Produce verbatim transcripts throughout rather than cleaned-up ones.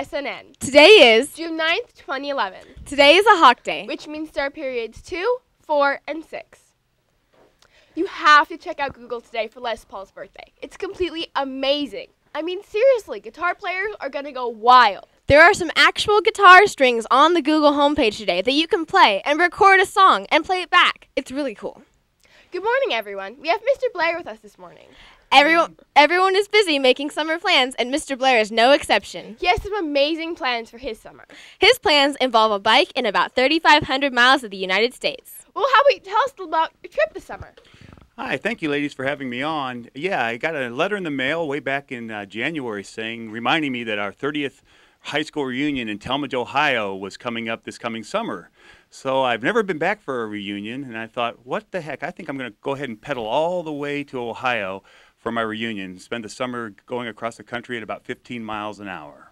S N N. Today is June ninth, twenty eleven. Today is a hawk day, which means there are periods two, four, and six. You have to check out Google today for Les Paul's birthday. It's completely amazing. I mean, seriously, guitar players are going to go wild. There are some actual guitar strings on the Google homepage today that you can play and record a song and play it back. It's really cool. Good morning, everyone. We have Mister Blair with us this morning. Everyone, everyone is busy making summer plans, and Mister Blair is no exception. He has some amazing plans for his summer. His plans involve a bike in about thirty-five hundred miles of the United States. Well, how about you tell us about your trip this summer? Hi, thank you, ladies, for having me on. Yeah, I got a letter in the mail way back in uh, January saying, reminding me that our thirtieth high school reunion in Tallmadge, Ohio was coming up this coming summer. So I've never been back for a reunion, and I thought, what the heck? I think I'm going to go ahead and pedal all the way to Ohio for my reunion, spend the summer going across the country at about fifteen miles an hour.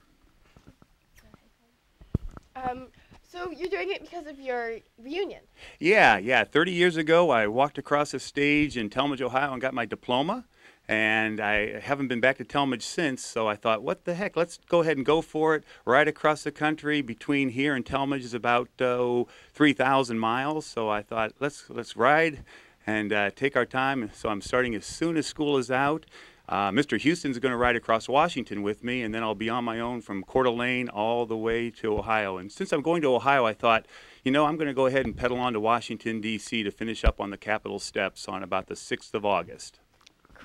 Um, so you're doing it because of your reunion? Yeah, yeah. thirty years ago, I walked across the stage in Tallmadge, Ohio, and got my diploma. And I haven't been back to Tallmadge since, so I thought, what the heck, let's go ahead and go for it. Right across the country between here and Tallmadge is about uh, three thousand miles, so I thought, let's, let's ride and uh, take our time. So I'm starting as soon as school is out. Uh, Mister Houston's going to ride across Washington with me, and then I'll be on my own from Coeur d'Alene all the way to Ohio. And since I'm going to Ohio, I thought, you know, I'm going to go ahead and pedal on to Washington, D C to finish up on the Capitol steps on about the sixth of August.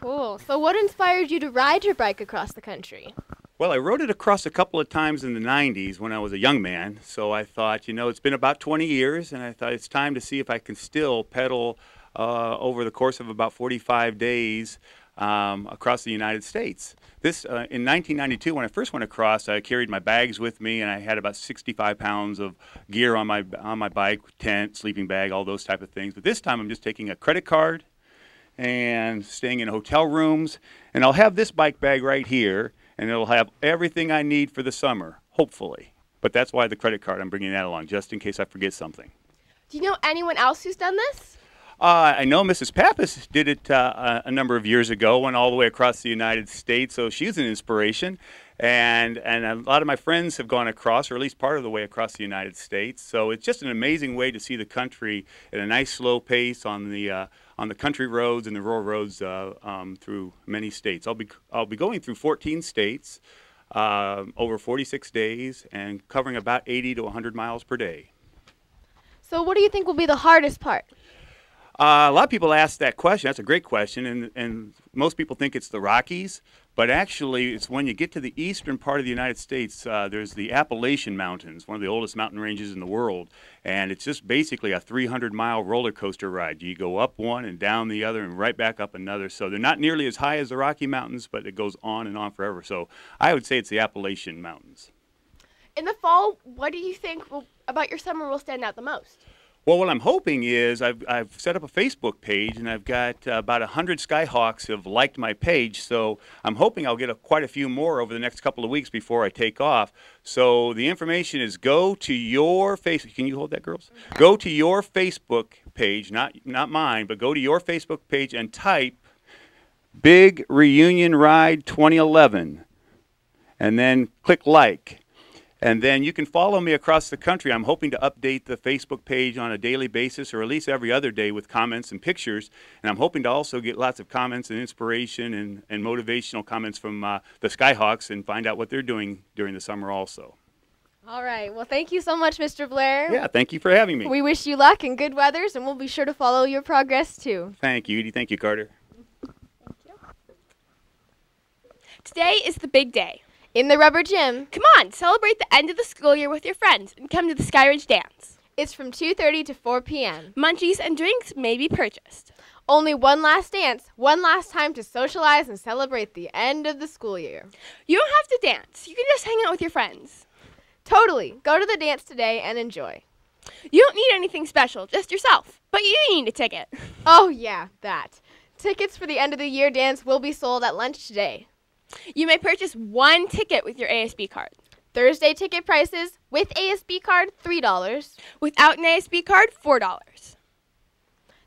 Cool. So what inspired you to ride your bike across the country? Well, I rode it across a couple of times in the nineties when I was a young man. So I thought, you know, it's been about twenty years, and I thought it's time to see if I can still pedal uh, over the course of about forty-five days um, across the United States. This, uh, in nineteen ninety-two, when I first went across, I carried my bags with me, and I had about sixty-five pounds of gear on my, on my bike, tent, sleeping bag, all those type of things. But this time I'm just taking a credit card and staying in hotel rooms, and I'll have this bike bag right here, and it'll have everything I need for the summer, hopefully. But that's why the credit card, I'm bringing that along, just in case I forget something. Do you know anyone else who's done this? Uh, I know Missus Pappas did it uh, a number of years ago, went all the way across the United States, so she's an inspiration. And, and a lot of my friends have gone across, or at least part of the way across the United States. So it's just an amazing way to see the country at a nice slow pace on the, uh, on the country roads and the rural roads uh, um, through many states. I'll be, I'll be going through fourteen states uh, over forty-six days and covering about eighty to one hundred miles per day. So what do you think will be the hardest part? Uh, a lot of people ask that question. That's a great question, and, and most people think it's the Rockies, but actually it's when you get to the eastern part of the United States, uh, there's the Appalachian Mountains, one of the oldest mountain ranges in the world, and it's just basically a three hundred mile roller coaster ride. You go up one and down the other and right back up another, so they're not nearly as high as the Rocky Mountains, but it goes on and on forever, so I would say it's the Appalachian Mountains. In the fall, what do you think will, about your summer will stand out the most? Well, what I'm hoping is I've, I've set up a Facebook page, and I've got uh, about one hundred Skyhawks have liked my page, so I'm hoping I'll get a, quite a few more over the next couple of weeks before I take off. So the information is go to your Facebook. Can you hold that, girls? Go to your Facebook page, not, not mine, but go to your Facebook page and type Big Reunion Ride twenty eleven, and then click like. And then you can follow me across the country. I'm hoping to update the Facebook page on a daily basis, or at least every other day, with comments and pictures. And I'm hoping to also get lots of comments and inspiration and, and motivational comments from uh, the Skyhawks, and find out what they're doing during the summer also. All right. Well, thank you so much, Mister Blair. Yeah, thank you for having me. We wish you luck and good weathers, and we'll be sure to follow your progress too. Thank you, Edie. Thank you, Carter. Thank you. Today is the big day. In the rubber gym. Come on, celebrate the end of the school year with your friends and come to the Sky Ridge Dance. It's from two thirty to four p m Munchies and drinks may be purchased. Only one last dance, one last time to socialize and celebrate the end of the school year. You don't have to dance. You can just hang out with your friends. Totally. Go to the dance today and enjoy. You don't need anything special, just yourself. But you need a ticket. Oh, yeah, that. Tickets for the end of the year dance will be sold at lunch today. You may purchase one ticket with your A S B card. Thursday ticket prices, with A S B card, three dollars. Without an A S B card, four dollars.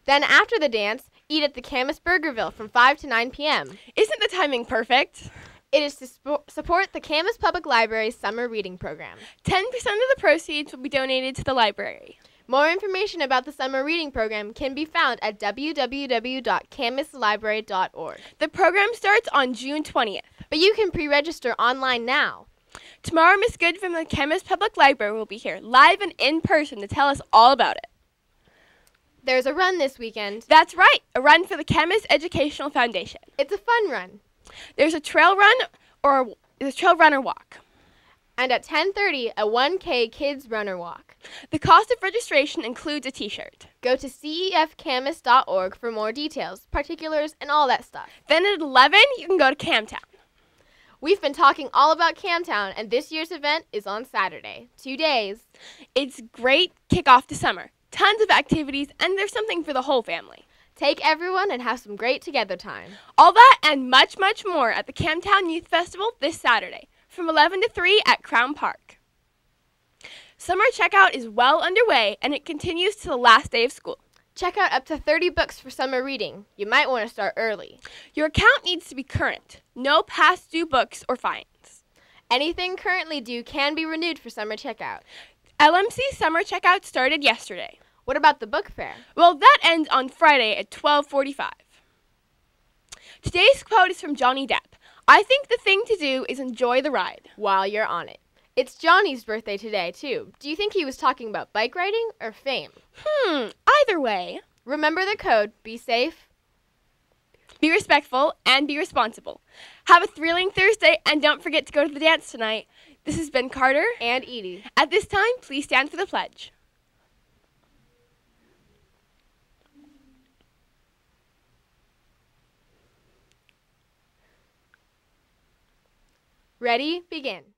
Then after the dance, eat at the Camas Burgerville from five to nine p m Isn't the timing perfect? It is to sp- support the Camas Public Library's summer reading program. ten percent of the proceeds will be donated to the library. More information about the summer reading program can be found at w w w dot camas library dot org. The program starts on June twentieth. But you can pre-register online now. Tomorrow, Miss Good from the Chemist Public Library will be here, live and in person, to tell us all about it. There's a run this weekend. That's right, a run for the Chemist Educational Foundation. It's a fun run. There's a trail run or a trail runner walk. And at ten thirty, a one K kids runner walk. The cost of registration includes a T-shirt. Go to c e f camas dot org for more details, particulars, and all that stuff. Then at eleven, you can go to CamTown. We've been talking all about CamTown, and this year's event is on Saturday, two days. It's great kickoff to summer, tons of activities, and there's something for the whole family. Take everyone and have some great together time. All that and much, much more at the CamTown Youth Festival this Saturday from eleven to three at Crown Park. Summer checkout is well underway, and it continues to the last day of school. Check out up to thirty books for summer reading. You might want to start early. Your account needs to be current. No past due books or fines. Anything currently due can be renewed for summer checkout. L M C summer checkout started yesterday. What about the book fair? Well, that ends on Friday at twelve forty-five. Today's quote is from Johnny Depp. I think the thing to do is enjoy the ride while you're on it. It's Johnny's birthday today, too. Do you think he was talking about bike riding or fame? Hmm, either way. Remember the code, be safe, be respectful, and be responsible. Have a thrilling Thursday, and don't forget to go to the dance tonight. This has been Carter and Edie. At this time, please stand for the pledge. Ready, begin.